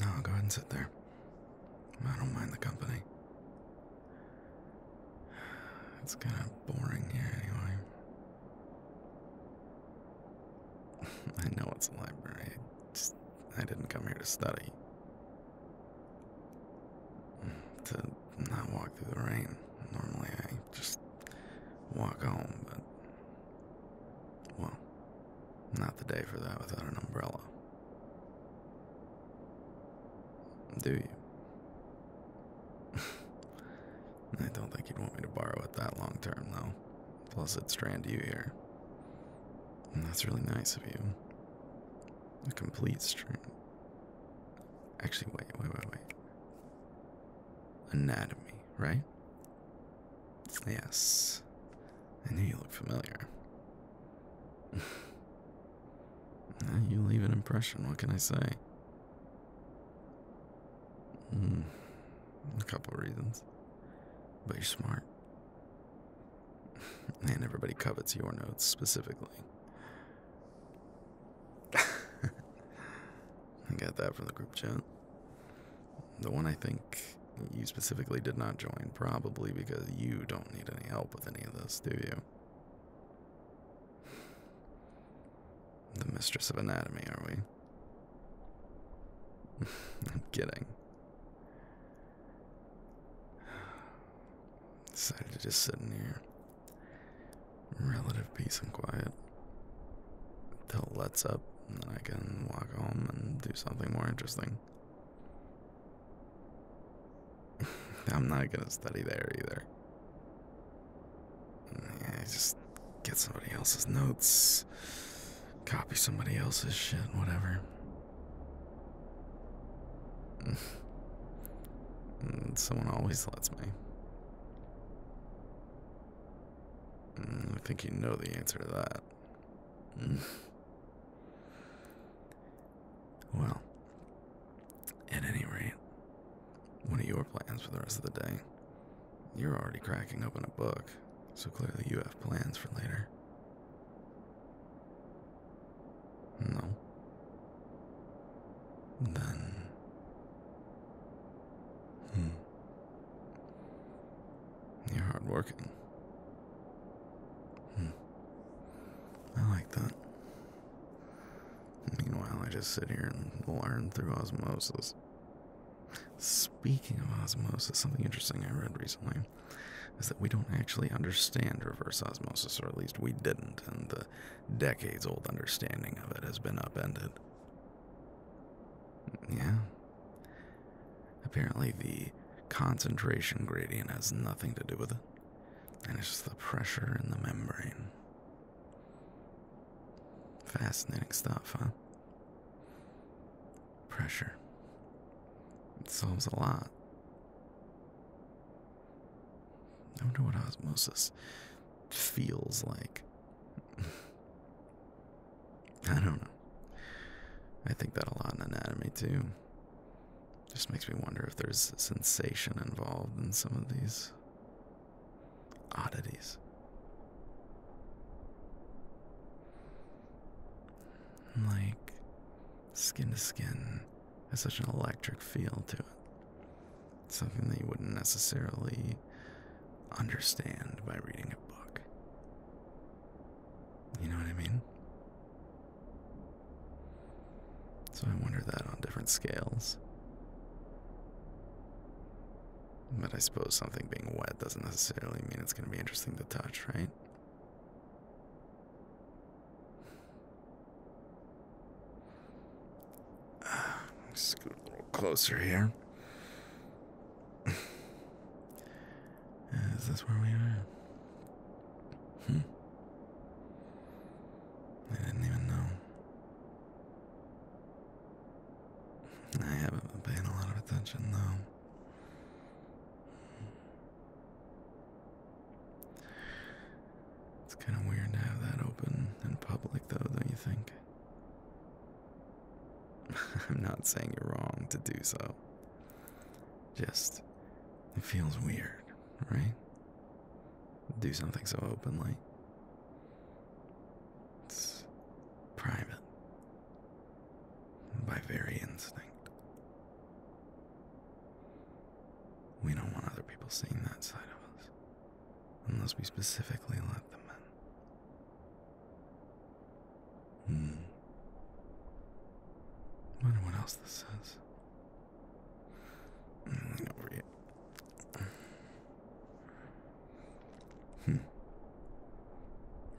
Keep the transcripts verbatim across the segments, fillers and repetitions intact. No, go ahead and sit there. I don't mind the company. It's kind of boring here anyway. I know it's a library. I just, I didn't come here to study. To not walk through the rain. Normally I just walk home, but... well, not the day for that without an umbrella. Do you? I don't think you'd want me to borrow it that long term, though. Plus, it'd strand you here. And that's really nice of you. A complete strand. Actually, wait, wait, wait, wait. Anatomy, right? Yes. I knew you looked familiar. You leave an impression, what can I say? Hmm. A couple reasons. But you're smart. And everybody covets your notes specifically. I got that from the group chat. The one I think you specifically did not join, probably because you don't need any help with any of this, do you? The mistress of anatomy, are we? I'm kidding. Decided to just sit in here, relative peace and quiet, till it lets up, and then I can walk home and do something more interesting. I'm not gonna study there either. Yeah, just get somebody else's notes, copy somebody else's shit, whatever. And someone always lets me. I think you know the answer to that. Well, at any rate, what are your plans for the rest of the day? You're already cracking open a book, so clearly you have plans for later. No? Then... hmm. You're hardworking. I like that. Meanwhile, I just sit here and learn through osmosis. Speaking of osmosis, something interesting I read recently is that we don't actually understand reverse osmosis, or at least we didn't, and the decades-old understanding of it has been upended. Yeah. Apparently the concentration gradient has nothing to do with it, and it's just the pressure in the membrane. Fascinating stuff, huh? Pressure. It solves a lot. I wonder what osmosis feels like. I don't know. I think that a lot in anatomy, too. Just makes me wonder if there's sensation involved in some of these oddities. Like, skin to skin has such an electric feel to it. Something that you wouldn't necessarily understand by reading a book. You know what I mean? So I wonder that on different scales. But I suppose something being wet doesn't necessarily mean it's going to be interesting to touch, right? Scoot a little closer here. Is this where we are? Hmm. I didn't even know. I haven't been paying a lot of attention, though. It's kind of weird to have that open in public, though, don't you think? I'm not saying you're wrong to do so. Just, it feels weird, right? Do something so openly. It's private. By very instinct. people seeing that side of us, unless we specifically let them in. Hmm. I wonder what else this is. Mm, over here. Hmm.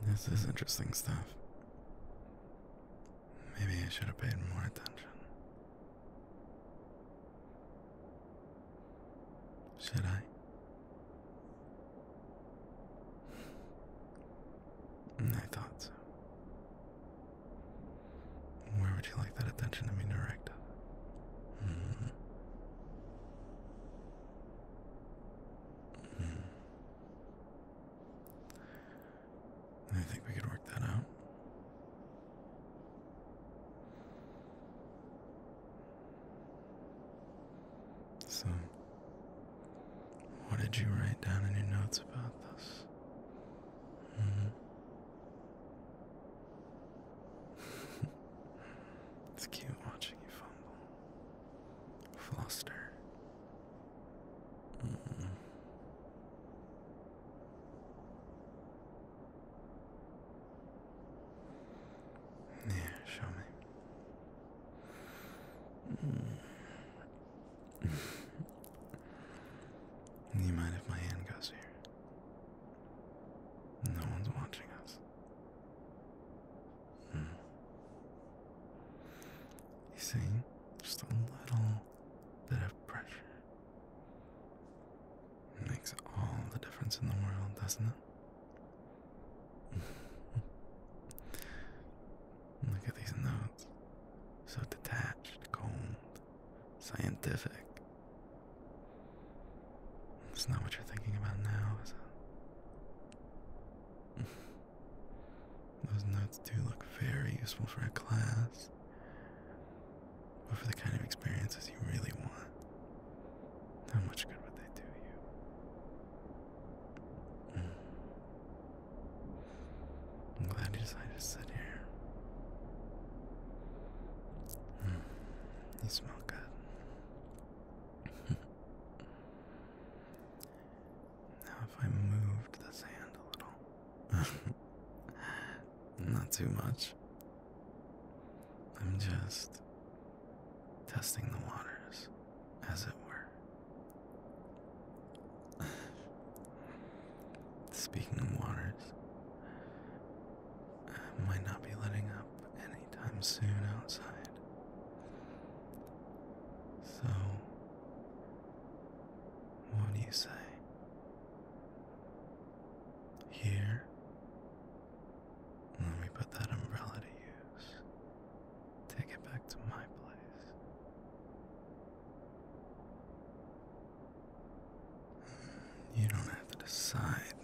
This is interesting stuff. Maybe I should have paid more attention. Should I? I thought so. Where would you like that attention to be directed? Mm-hmm. Mm-hmm. I think we could work that out. So, what did you write down in your notes about this? Mm-hmm. It's cute watching you fumble. Fluster. Mm-hmm. Yeah, show me. Mm. Do you mind if my hand goes here? No one's watching us. Mm. You see? Just a little bit of pressure. It makes all the difference in the world, doesn't it? Look at these notes. So detached, cold, scientific. It's not what you're thinking about now, is it? Those notes do look very useful for a class, but for the kind of experiences you really want, how much good would they do you? Mm. I'm glad you decided to sit here. Mm. You smell good. If I moved this hand a little. Not too much. I'm just testing the waters, as it were. Speaking of waters, I might not be letting up anytime soon outside. So, what do you say? Here, let me put that umbrella to use. Take it back to my place. You don't have to decide